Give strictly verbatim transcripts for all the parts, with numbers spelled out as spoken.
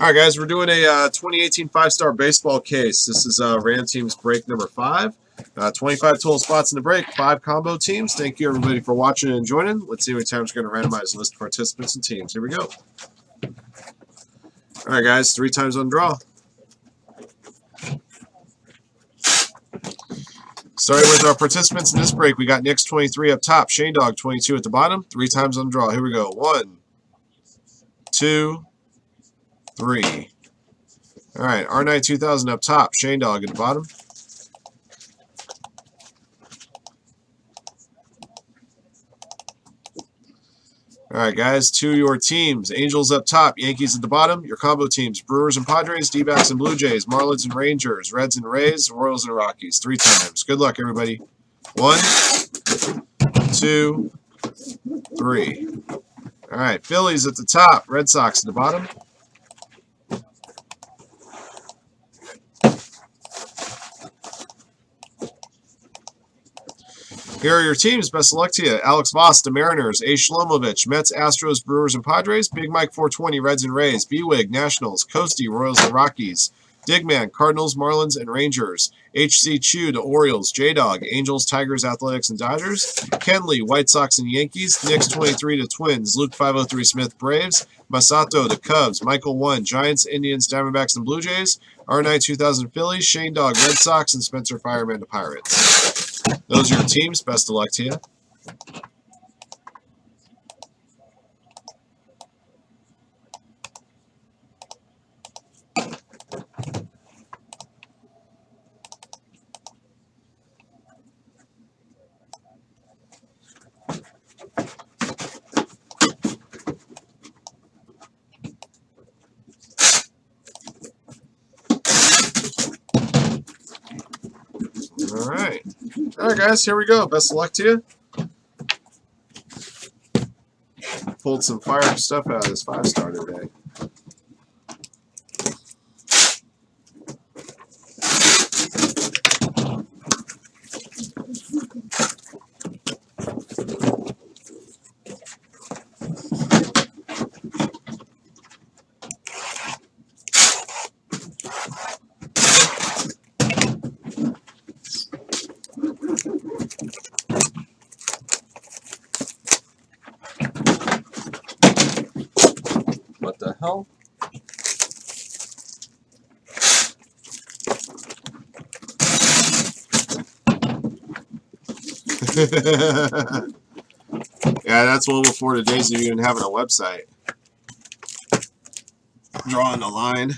All right, guys, we're doing a uh, twenty eighteen five-star baseball case. This is uh, Ram Team's break number five. Uh, twenty-five total spots in the break, five combo teams. Thank you, everybody, for watching and joining. Let's see how many times we're going to randomize the list of participants and teams. Here we go. All right, guys, three times on draw. Starting with our participants in this break, we got Nick's twenty-three up top, Shane Dog twenty-two at the bottom, three times on draw. Here we go. One, two, three. All right, R nine two thousand up top, Shane Dog at the bottom. All right, guys, to your teams. Angels up top, Yankees at the bottom. Your combo teams, Brewers and Padres, D-backs and Blue Jays, Marlins and Rangers, Reds and Rays, Royals and Rockies. Three times. Good luck, everybody. One, two, three. All right, Phillies at the top, Red Sox at the bottom. Here are your teams. Best of luck to you. Alex Voss, the Mariners. A. Shlomovich, Mets, Astros, Brewers, and Padres. Big Mike four twenty, Reds and Rays. B-Wig, Nationals. Coasty, Royals and Rockies. Digman, Cardinals, Marlins, and Rangers. H C. Chu, the Orioles. J-Dog, Angels, Tigers, Athletics, and Dodgers. Kenley, White Sox and Yankees. Knicks twenty-three, the Twins. Luke five oh three, Smith, Braves. Masato, the Cubs. Michael one, Giants, Indians, Diamondbacks, and Blue Jays. R nine two thousand, Phillies. Shane Dog, Red Sox, and Spencer Fireman, the Pirates. Those are your teams. Best of luck to you. All right. All right, guys, here we go. Best of luck to you. Pulled some fire stuff out of this five-star today. What the hell? Yeah, that's well before the days of even having a website. Drawing the line.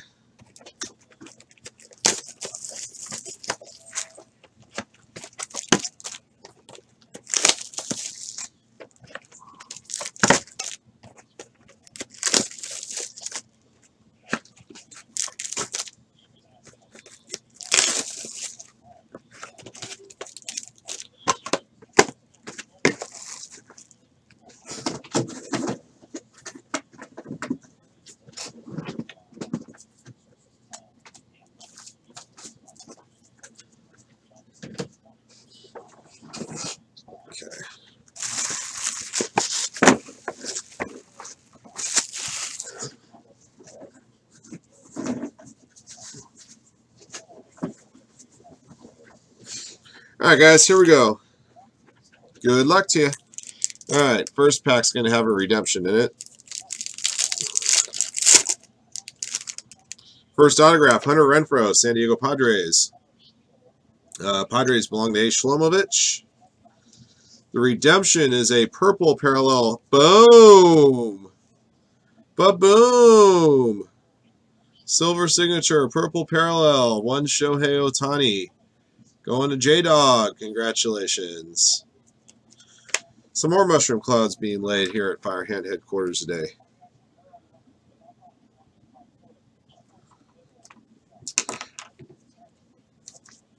All right, guys, here we go. Good luck to you. All right, first pack's going to have a redemption in it. First autograph, Hunter Renfroe, San Diego Padres. Uh, Padres belong to A. Shlomovich. The redemption is a purple parallel. Boom! Ba-boom! Silver signature, purple parallel. One Shohei Ohtani. Going to J-Dog. Congratulations. Some more mushroom clouds being laid here at Firehand headquarters today.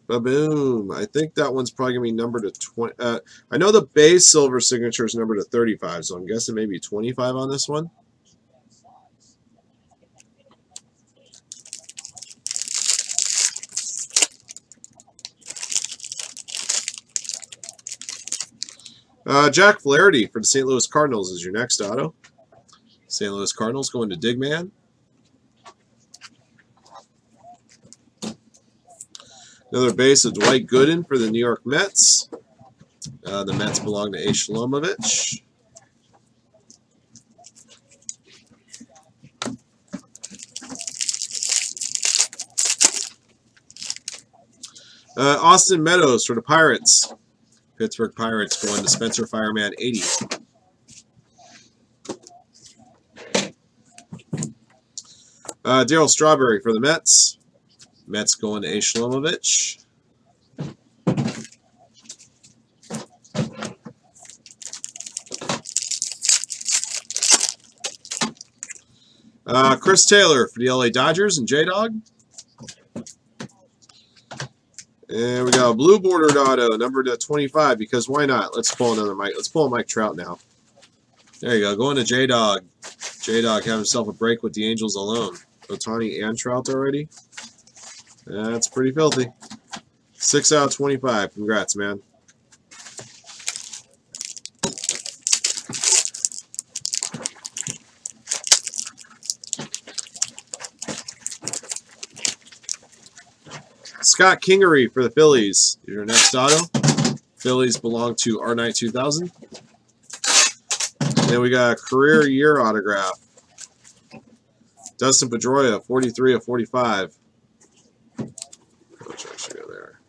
Ba-boom. I think that one's probably going to be numbered to twenty. Uh, I know the base silver signature is numbered to thirty-five, so I'm guessing maybe twenty-five on this one. Uh, Jack Flaherty for the Saint Louis Cardinals is your next auto. Saint Louis Cardinals going to Digman. Another base of Dwight Gooden for the New York Mets. Uh, the Mets belong to A. Shlomovich. Uh, Austin Meadows for the Pirates. Pittsburgh Pirates going to Spencer Fireman eighty. Uh, Daryl Strawberry for the Mets. Mets going to A. Shlomovich. Uh, Chris Taylor for the L A Dodgers and J-Dog. And we got a blue bordered auto, number to twenty-five, because why not? Let's pull another Mike. Let's pull Mike Trout now. There you go. Going to J-Dog. J-Dog having himself a break with the Angels alone. Ohtani and Trout already. That's pretty filthy. six out of twenty-five. Congrats, man. Scott Kingery for the Phillies. Your next auto. Phillies belong to R nine two thousand. And we got a career year autograph. Dustin Pedroia, forty-three of forty-five. Which I should go there.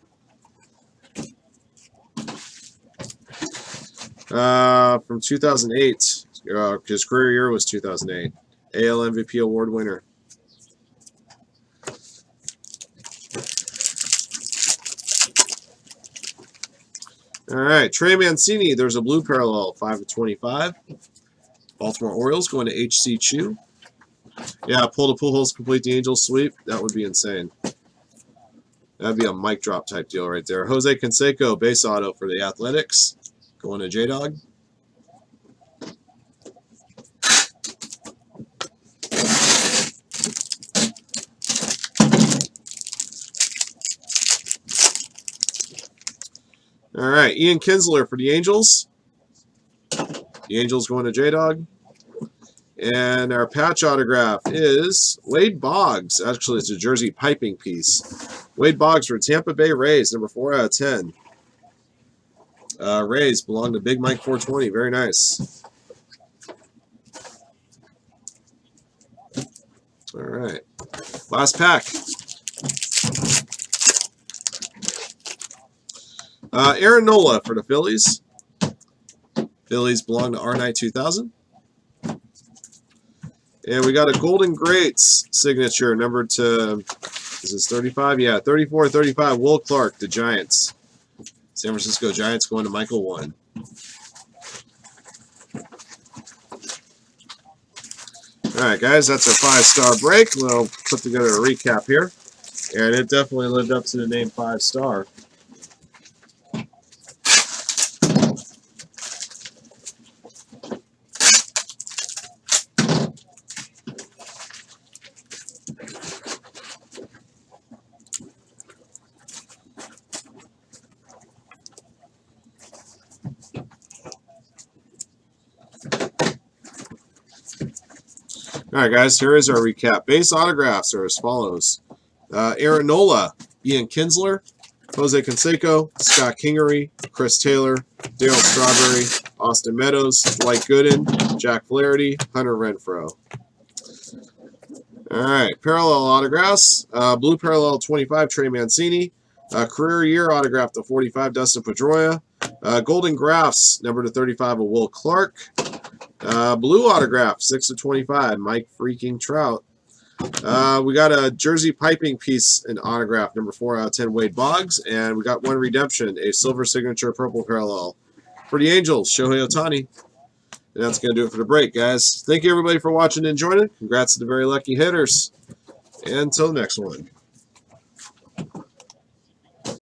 Uh, from two thousand eight. Uh, his career year was two thousand eight. A L M V P award winner. All right, Trey Mancini, there's a blue parallel, five of twenty-five. Baltimore Orioles going to H C Chu. Yeah, pull the pool holes, complete the Angels sweep. That would be insane. That would be a mic drop type deal right there. Jose Canseco, base auto for the Athletics. Going to J-Dog. All right, Ian Kinsler for the Angels. The Angels going to J-Dog. And our patch autograph is Wade Boggs. Actually, it's a jersey piping piece. Wade Boggs for Tampa Bay Rays, number four out of ten. Uh, Rays belong to Big Mike four twenty. Very nice. All right, last pack. Uh, Aaron Nola for the Phillies. Phillies belong to R nine two thousand. And we got a Golden Greats signature, numbered to, is this thirty-five? Yeah, thirty-four thirty-five, Will Clark, the Giants. San Francisco Giants going to Michael One. All right, guys, that's our five-star break. We'll put together a recap here. And it definitely lived up to the name five-star. All right, guys, here is our recap. Base autographs are as follows. Uh, Aaron Nola, Ian Kinsler, Jose Canseco, Scott Kingery, Chris Taylor, Daryl Strawberry, Austin Meadows, Dwight Gooden, Jack Flaherty, Hunter Renfroe. All right, parallel autographs. Uh, blue parallel twenty-five, Trey Mancini. Uh, career year autograph to forty-five, Dustin Pedroia. Uh, golden graphs, number to thirty-five of Will Clark. Uh, blue autograph, six of twenty-five, Mike freaking Trout. Uh, we got a jersey piping piece and autograph, number four out of ten, Wade Boggs. And we got one redemption, a silver signature purple parallel for the Angels, Shohei Ohtani. And that's going to do it for the break, guys. Thank you, everybody, for watching and joining. Congrats to the very lucky hitters. And until next one.